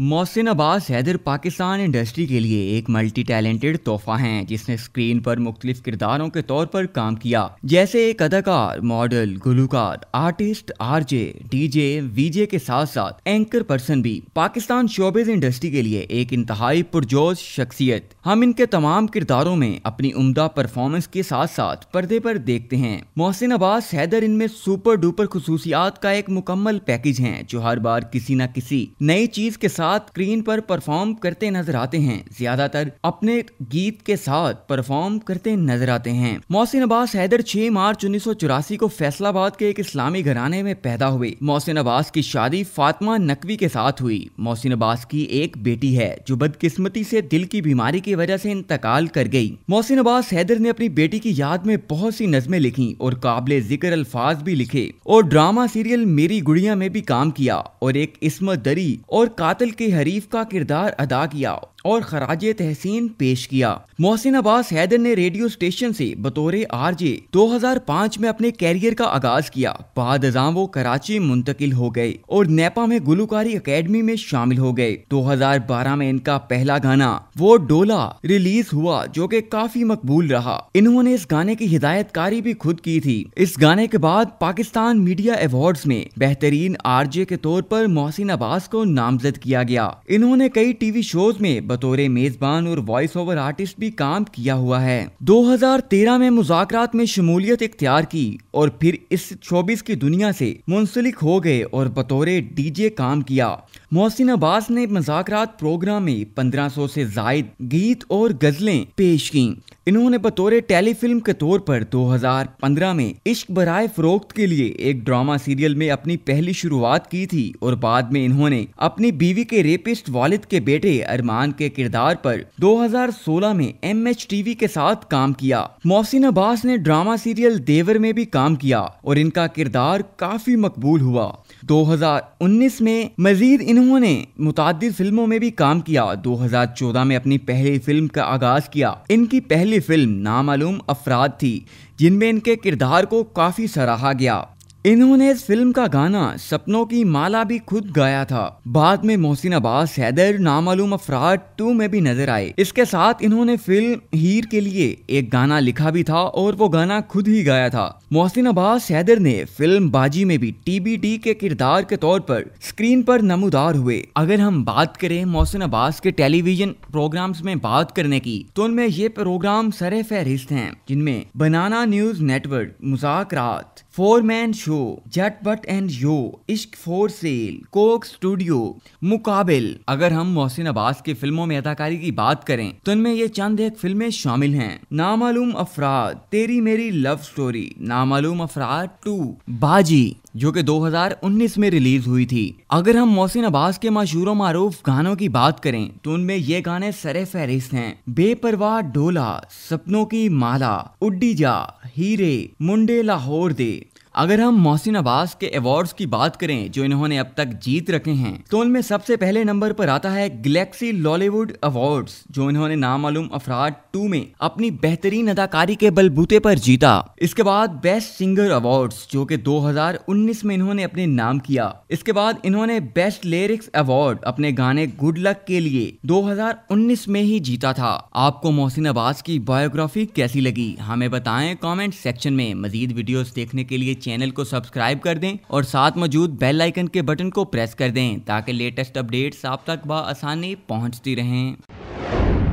Mohsin Abbas Haider Pakistan industry के लिए एक मल्टी टैलेंटेड तोहफा हैं जिसने स्क्रीन पर मुख्तलिफ किरदारों के तौर पर काम किया, जैसे एक अदाकार, मॉडल, गुलूकार, आर्टिस्ट, आरजे, डीजे, वीजे के साथ साथ एंकर पर्सन भी। पाकिस्तान शोबिज इंडस्ट्री के लिए एक इंतहाई पुरजोश शख्सियत। हम इनके तमाम किरदारों में अपनी उम्दा परफॉर्मेंस के साथ साथ पर्दे पर देखते हैं। मोहसिन अब्बास हैदर इनमें सुपर डुपर खुसूसियात का एक मुकम्मल पैकेज है जो हर बार किसी न किसी नई चीज के साथ स्क्रीन पर परफॉर्म करते नजर आते हैं, ज्यादातर अपने गीत के साथ परफॉर्म करते नजर आते हैं। मोहसिन अब्बास हैदर 6 मार्च 1984 को फैसलाबाद के एक इस्लामी घराने में पैदा हुए। मोहसिन अब्बास की शादी फातिमा नकवी के साथ हुई। मोहसिन अब्बास की एक बेटी है जो बदकिस्मती से दिल की बीमारी की वजह से इंतकाल कर गई। मोहसिन अब्बास हैदर ने अपनी बेटी की याद में बहुत सी नज़में लिखी और काबिले जिक्र अल्फाज भी लिखे और ड्रामा सीरियल मेरी गुड़िया में भी काम किया और एक इसमत दरी और कातिल के हरीफ का किरदार अदा किया और खराजे तहसीन पेश किया। मोहसिन अब्बास हैदर ने रेडियो स्टेशन से बतौरे आरजे 2005 में अपने कैरियर का आगाज किया। बाद अज़ां वो कराची मुंतकिल हो गए और नेपा में गुलूकारी अकेडमी में शामिल हो गए। 2012 में इनका पहला गाना वो डोला रिलीज हुआ जो कि काफी मकबूल रहा। इन्होंने इस गाने की हिदायतकारी भी खुद की थी। इस गाने के बाद पाकिस्तान मीडिया अवार्ड्स में बेहतरीन आरजे के तौर पर मोहसिन अब्बास को नामजद किया गया। इन्होंने कई टीवी शोज में बतौरे मेजबान और वॉइस ओवर आर्टिस्ट भी काम किया हुआ है। 2013 में मज़ाक़ रात में शमूलियत इख्तियार की और फिर इस शोबिज़ की दुनिया से मुंसलिक हो गए और बतौरे डीजे काम किया। मोहसिन अब्बास ने मज़ाक़ रात प्रोग्राम में 1500 से जायद गीत और गजलें पेश की। इन्होंने बतौरे टेलीफिल्म के तौर पर 2015 में इश्क बराए फरोख्त के लिए एक ड्रामा सीरियल में अपनी पहली शुरुआत की थी और बाद में इन्होंने अपनी बीवी के रेपिस्ट वालिद के बेटे अरमान के किरदार पर 2016 में MH TV के साथ काम किया। मोहसिन अब्बास ने ड्रामा सीरियल देवर में भी काम किया और इनका किरदार काफी मकबूल हुआ। 2019 में मजीद इन्होंने मुतादिद फिल्मों में भी काम किया। 2014 में अपनी पहली फिल्म का आगाज किया। इनकी पहली फिल्म ना मालूम अफराद थी जिनमें इनके किरदार को काफी सराहा गया। इन्होंने इस फिल्म का गाना सपनों की माला भी खुद गाया था। बाद में मोहसिन अब्बास हैदर ना मालूम अफराद 2 में भी नजर आए। इसके साथ इन्होंने फिल्म हीर के लिए एक गाना लिखा भी था और वो गाना खुद ही गाया था। मोहसिन अब्बास हैदर ने फिल्म बाजी में भी TBD के किरदार के तौर पर स्क्रीन पर नमूदार हुए। अगर हम बात करें मोहसिन अब्बास के टेलीविजन प्रोग्राम्स में बात करने की, तो उनमें ये प्रोग्राम सरे फहरिस्त हैं जिनमें बनाना news network, Mazaaq Raat, four man show, Jatt Butt and yo, Ishq for sale, Coke Studio, Muqabil. अगर हम मोहसिन अब्बास की फिल्मों में अदाकारी की बात करें तो इनमें ये चंद एक फिल्में शामिल हैं। ना मालूम अफराद, तेरी मेरी लव स्टोरी, ना मालूम अफराद 2, बाजी जो कि 2019 में रिलीज हुई थी। अगर हम मोहसिन अब्बास के मशहूर मारूफ गानों की बात करें तो उनमें ये गाने सरे फहरिस्त हैं। बेपरवाह डोला, सपनों की माला, उड्डी जा, हीरे, मुंडे लाहौर दे। अगर हम मोहसिन अब्बास के अवार्ड्स की बात करें जो इन्होंने अब तक जीत रखे हैं, तो उनमें सबसे पहले नंबर पर आता है गैलेक्सी लॉलीवुड अवार्ड्स जो इन्होंने नामालूम अफराद 2 में अपनी बेहतरीन अदाकारी के बलबूते पर जीता। इसके बाद बेस्ट सिंगर अवार्ड्स जो कि 2019 में इन्होंने अपने नाम किया। इसके बाद इन्होंने बेस्ट लिरिक्स अवार्ड अपने गाने गुड लक के लिए 2019 में ही जीता था। आपको मोहसिन अब्बास की बायोग्राफी कैसी लगी हमें बताएं कॉमेंट सेक्शन में। मजीद वीडियोस देखने के लिए चैनल को सब्सक्राइब कर दें और साथ मौजूद बेल आइकन के बटन को प्रेस कर दें ताकि लेटेस्ट अपडेट्स आप तक बआसानी पहुंचती रहें।